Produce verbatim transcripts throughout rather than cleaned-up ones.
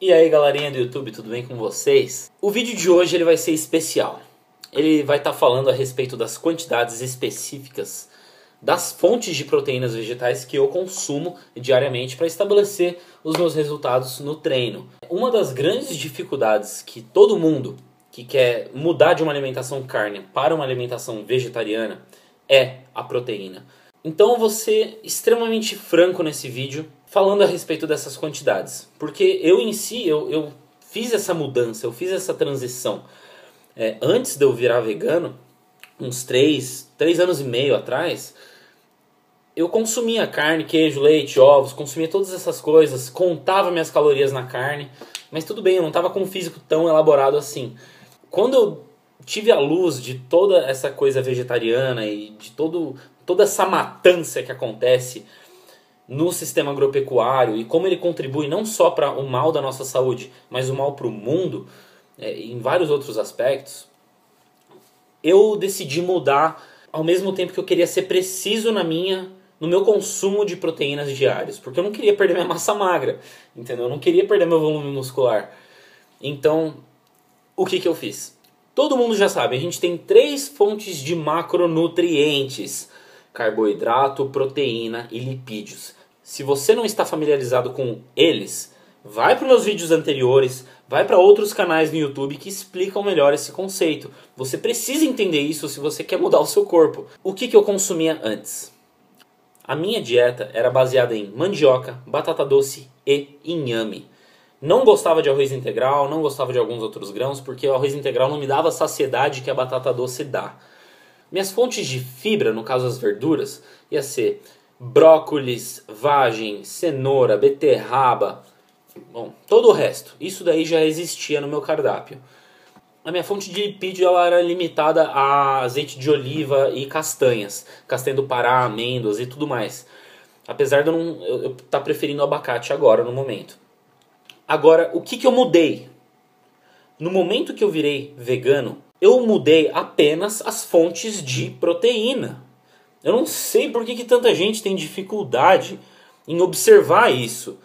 E aí galerinha do YouTube, tudo bem com vocês? O vídeo de hoje ele vai ser especial. Ele vai estar tá falando a respeito das quantidades específicas das fontes de proteínas vegetais que eu consumo diariamente para estabelecer os meus resultados no treino. Uma das grandes dificuldades que todo mundo que quer mudar de uma alimentação carne para uma alimentação vegetariana é a proteína. Então eu vou ser extremamente franco nesse vídeo falando a respeito dessas quantidades, porque eu em si, eu, eu fiz essa mudança, eu fiz essa transição. É, antes de eu virar vegano, uns três, três anos e meio atrás, eu consumia carne, queijo, leite, ovos, consumia todas essas coisas, contava minhas calorias na carne, mas tudo bem, eu não estava com um físico tão elaborado assim. Quando eu tive a luz de toda essa coisa vegetariana e de todo, toda essa matança que acontece no sistema agropecuário e como ele contribui não só para o mal da nossa saúde, mas o mal para o mundo, é, em vários outros aspectos, eu decidi mudar ao mesmo tempo que eu queria ser preciso na minha, no meu consumo de proteínas diárias, porque eu não queria perder minha massa magra, entendeu? Eu não queria perder meu volume muscular. Então, o que, que eu fiz? Todo mundo já sabe, a gente tem três fontes de macronutrientes: carboidrato, proteína e lipídios. Se você não está familiarizado com eles, vai para os meus vídeos anteriores, vai para outros canais no YouTube que explicam melhor esse conceito. Você precisa entender isso se você quer mudar o seu corpo. O que, que eu consumia antes? A minha dieta era baseada em mandioca, batata doce e inhame. Não gostava de arroz integral, não gostava de alguns outros grãos, porque o arroz integral não me dava a saciedade que a batata doce dá. Minhas fontes de fibra, no caso as verduras, ia ser brócolis, vagem, cenoura, beterraba. Bom, todo o resto, isso daí já existia no meu cardápio. A minha fonte de lipídio ela era limitada a azeite de oliva e castanhas, castanha do Pará, amêndoas e tudo mais. Apesar de eu não eu estar tá preferindo abacate agora, no momento. Agora, o que, que eu mudei? No momento que eu virei vegano, eu mudei apenas as fontes de proteína. Eu não sei por que, que tanta gente tem dificuldade em observar isso.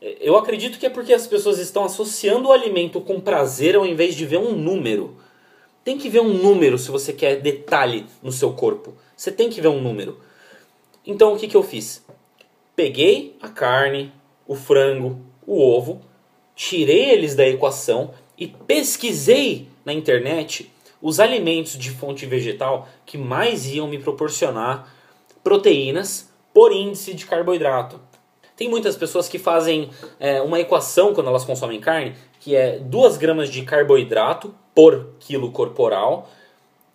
Eu acredito que é porque as pessoas estão associando o alimento com prazer ao invés de ver um número. Tem que ver um número se você quer detalhe no seu corpo. Você tem que ver um número. Então o que, que eu fiz? Peguei a carne, o frango, o ovo, tirei eles da equação e pesquisei na internet os alimentos de fonte vegetal que mais iam me proporcionar proteínas por índice de carboidrato. Tem muitas pessoas que fazem é, uma equação quando elas consomem carne, que é duas gramas de carboidrato por quilo corporal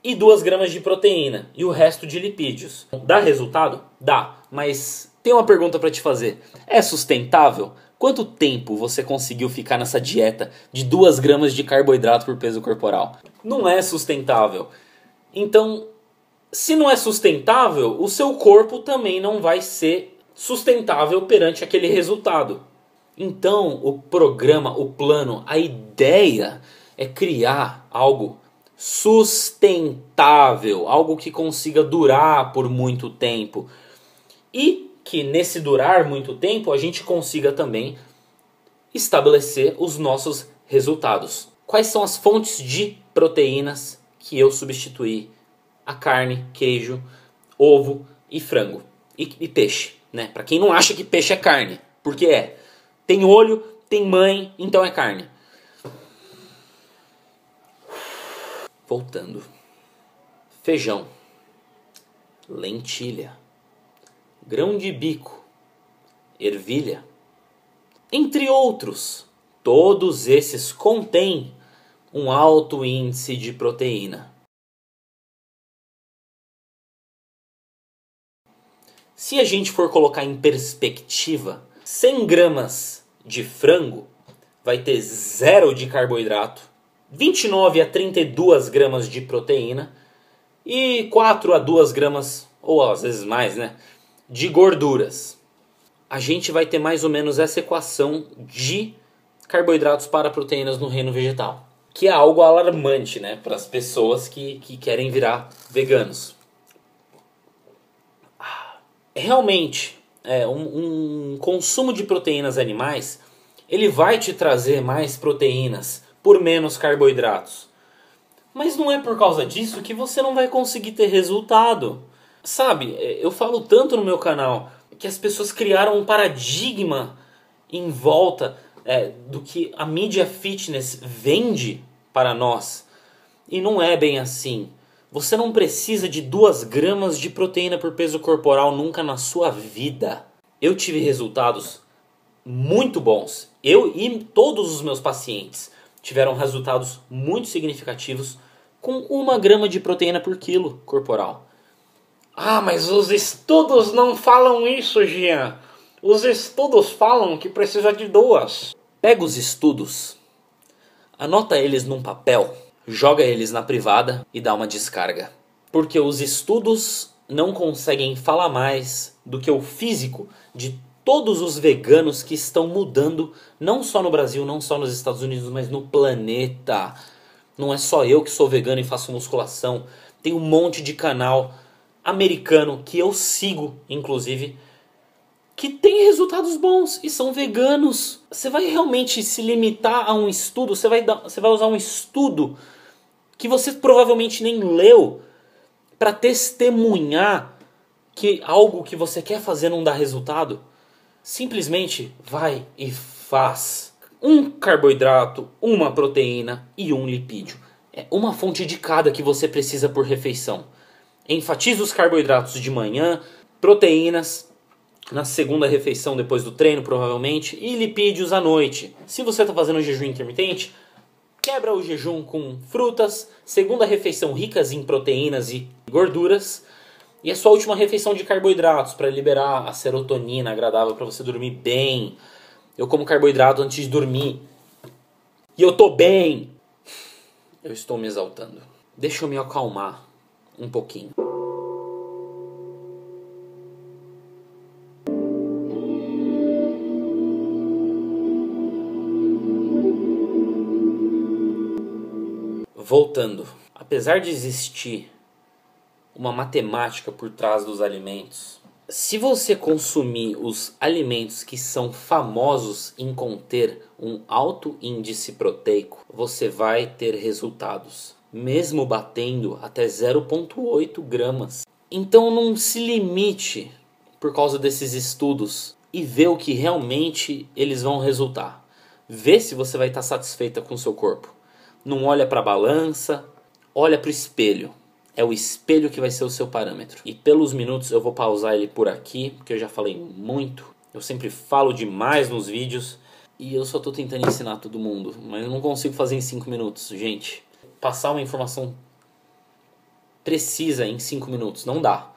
e duas gramas de proteína e o resto de lipídios. Dá resultado? Dá, mas tem uma pergunta para te fazer. É sustentável? Quanto tempo você conseguiu ficar nessa dieta de duas gramas de carboidrato por peso corporal? Não é sustentável. Então, se não é sustentável, o seu corpo também não vai ser sustentável perante aquele resultado. Então, o programa, o plano, a ideia é criar algo sustentável, algo que consiga durar por muito tempo e que nesse durar muito tempo a gente consiga também estabelecer os nossos resultados. Quais são as fontes de proteínas que eu substituí? A carne, queijo, ovo e frango e, e peixe. Né? Para quem não acha que peixe é carne, porque é. Tem olho, tem mãe, então é carne. Voltando. Feijão. Lentilha. Grão de bico. Ervilha. Entre outros, todos esses contêm um alto índice de proteína. Se a gente for colocar em perspectiva, cem gramas de frango vai ter zero de carboidrato, vinte e nove a trinta e duas gramas de proteína e quatro a duas gramas, ou às vezes mais, né, de gorduras. A gente vai ter mais ou menos essa equação de carboidratos para proteínas no reino vegetal, que é algo alarmante, né, para as pessoas que, que querem virar veganos. Realmente, é, um, um consumo de proteínas animais ele vai te trazer mais proteínas por menos carboidratos. Mas não é por causa disso que você não vai conseguir ter resultado. Sabe, eu falo tanto no meu canal que as pessoas criaram um paradigma em volta é, do que a mídia fitness vende para nós. E não é bem assim. Você não precisa de duas gramas de proteína por peso corporal nunca na sua vida. Eu tive resultados muito bons. Eu e todos os meus pacientes tiveram resultados muito significativos com uma grama de proteína por quilo corporal. Ah, mas os estudos não falam isso, Jean. Os estudos falam que precisa de duas. Pega os estudos, anota eles num papel, joga eles na privada e dá uma descarga. Porque os estudos não conseguem falar mais do que o físico de todos os veganos que estão mudando, não só no Brasil, não só nos Estados Unidos, mas no planeta. Não é só eu que sou vegano e faço musculação. Tem um monte de canal americano que eu sigo, inclusive, que tem resultados bons e são veganos. Você vai realmente se limitar a um estudo? Você vai, dar, você vai usar um estudo que você provavelmente nem leu para testemunhar que algo que você quer fazer não dá resultado? Simplesmente vai e faz. Um carboidrato, uma proteína e um lipídio. É uma fonte de cada que você precisa por refeição. Enfatiza os carboidratos de manhã, proteínas na segunda refeição depois do treino, provavelmente, e lipídios à noite. Se você está fazendo jejum intermitente, quebra o jejum com frutas, segunda refeição ricas em proteínas e gorduras, e a sua última refeição de carboidratos para liberar a serotonina agradável para você dormir bem. Eu como carboidrato antes de dormir. E eu tô bem! Eu estou me exaltando. Deixa eu me acalmar um pouquinho. Voltando, apesar de existir uma matemática por trás dos alimentos, se você consumir os alimentos que são famosos em conter um alto índice proteico, você vai ter resultados, mesmo batendo até zero vírgula oito gramas. Então não se limite por causa desses estudos e vê o que realmente eles vão resultar. Vê se você vai estar satisfeita com o seu corpo. Não olha para a balança, olha para o espelho. É o espelho que vai ser o seu parâmetro. E pelos minutos eu vou pausar ele por aqui, porque eu já falei muito. Eu sempre falo demais nos vídeos e eu só estou tentando ensinar todo mundo, mas eu não consigo fazer em cinco minutos, gente. Passar uma informação precisa em cinco minutos, não dá.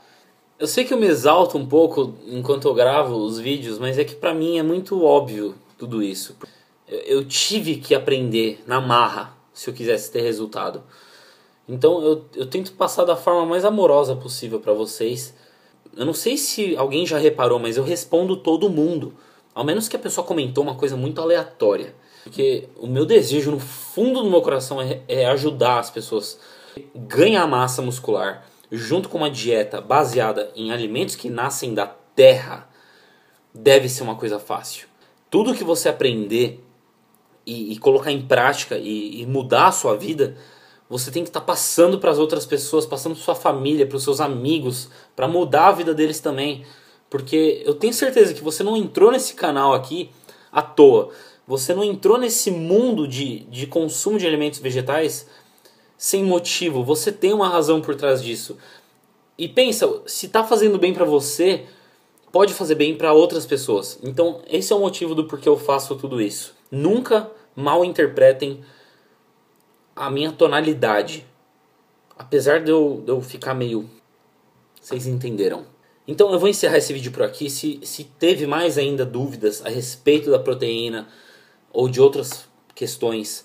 Eu sei que eu me exalto um pouco enquanto eu gravo os vídeos, mas é que pra mim é muito óbvio tudo isso. Eu tive que aprender na marra se eu quisesse ter resultado. Então eu, eu tento passar da forma mais amorosa possível pra vocês. Eu não sei se alguém já reparou, mas eu respondo todo mundo. Ao menos que a pessoa comentou uma coisa muito aleatória. Porque o meu desejo, no fundo do meu coração, é, é ajudar as pessoas a ganhar massa muscular junto com uma dieta baseada em alimentos que nascem da terra. Deve ser uma coisa fácil. Tudo que você aprender e, e colocar em prática e, e mudar a sua vida, você tem que estar passando para as outras pessoas, passando para sua família, para os seus amigos, para mudar a vida deles também. Porque eu tenho certeza que você não entrou nesse canal aqui à toa. Você não entrou nesse mundo de, de consumo de alimentos vegetais sem motivo. Você tem uma razão por trás disso. E pensa, se está fazendo bem para você, pode fazer bem para outras pessoas. Então, esse é o motivo do porquê eu faço tudo isso. Nunca mal interpretem a minha tonalidade. Apesar de eu, de eu ficar meio... Vocês entenderam. Então, eu vou encerrar esse vídeo por aqui. Se, se teve mais ainda dúvidas a respeito da proteína ou de outras questões,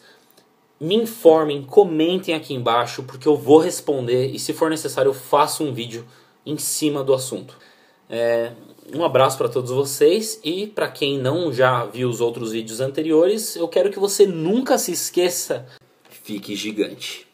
me informem, comentem aqui embaixo, porque eu vou responder e, se for necessário, eu faço um vídeo em cima do assunto. É, um abraço para todos vocês e, para quem não já viu os outros vídeos anteriores, eu quero que você nunca se esqueça, fique gigante.